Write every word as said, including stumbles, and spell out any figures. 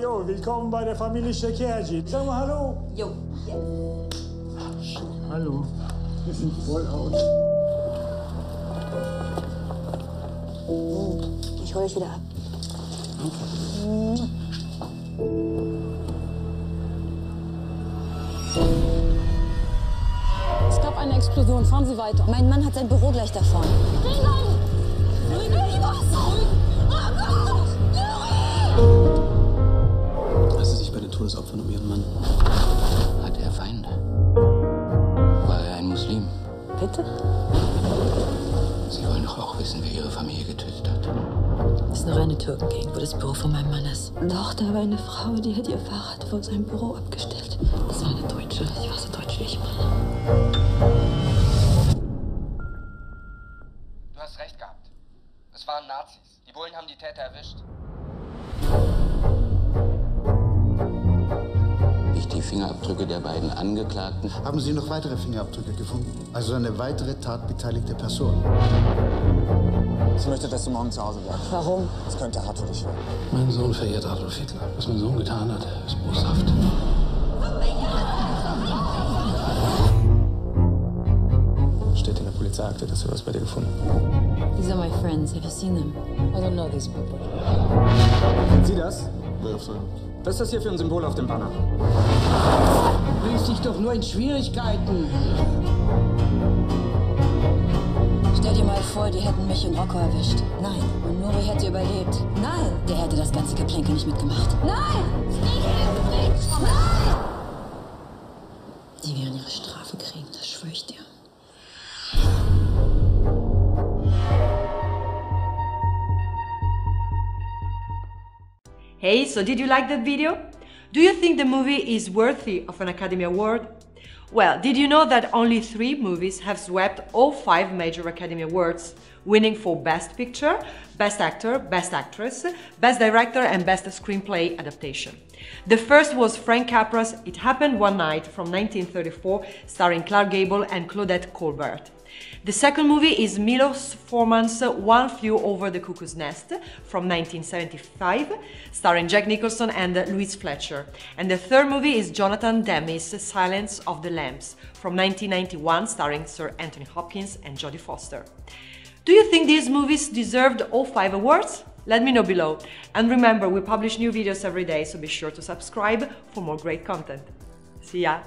yo, yo, willkommen bei der Familie Sekerci. Sag mal hallo. Jo. Yes. Hallo. Wir sind voll aus. Ich hole euch wieder ab. Es gab eine Explosion. Fahren Sie weiter. Mein Mann hat sein Büro gleich da vorne. Als sie sich bei den Todesopfern um ihren Mann hat er Feinde. War er ein Muslim? Bitte? Sie wollen doch auch wissen, wer ihre Familie getötet hat. Es ist eine reine Türkengegend, wo das Büro von meinem Mann ist. Doch, da war eine Frau, die hat ihr Fahrrad vor seinem Büro abgestellt. Das war eine Deutsche. Sie war so deutsch wie ich meine. Du hast recht gehabt. Es waren Nazis. Die Bullen haben die Täter erwischt. Ich die Fingerabdrücke der beiden Angeklagten. Haben Sie noch weitere Fingerabdrücke gefunden? Also eine weitere tatbeteiligte Person. Ich möchte, dass du morgen zu Hause bleibst. Warum? Das könnte hart für dich werden. Mein Sohn verehrt Adolf Hitler. Was mein Sohn getan hat, ist boshaft. Steht in der Polizeiakte, dass wir was bei dir gefunden haben. These are my friends. Have you seen them? I don't know these people. Sind Sie das? Was ist das hier für ein Symbol auf dem Banner? Du bringst dich doch nur in Schwierigkeiten. Stell dir mal vor, die hätten mich in Rocco erwischt. Nein. Und Nuri hätte überlebt. Nein. Der hätte das ganze Geplänkel nicht mitgemacht. Nein! Nein! Die werden ihre Strafe kriegen, das schwöre ich dir. Hey, so did you like that video? Do you think the movie is worthy of an Academy Award? Well, did you know that only three movies have swept all five major Academy Awards, winning for Best Picture, Best Actor, Best Actress, Best Director and Best Screenplay Adaptation? The first was Frank Capra's It Happened One Night from nineteen thirty-four, starring Clark Gable and Claudette Colbert. The second movie is Milos Forman's One Flew Over the Cuckoo's Nest from nineteen seventy-five, starring Jack Nicholson and Louise Fletcher. And the third movie is Jonathan Demme's Silence of the Lambs from nineteen ninety-one, starring Sir Anthony Hopkins and Jodie Foster. Do you think these movies deserved all five awards? Let me know below. And remember, we publish new videos every day, so be sure to subscribe for more great content. See ya!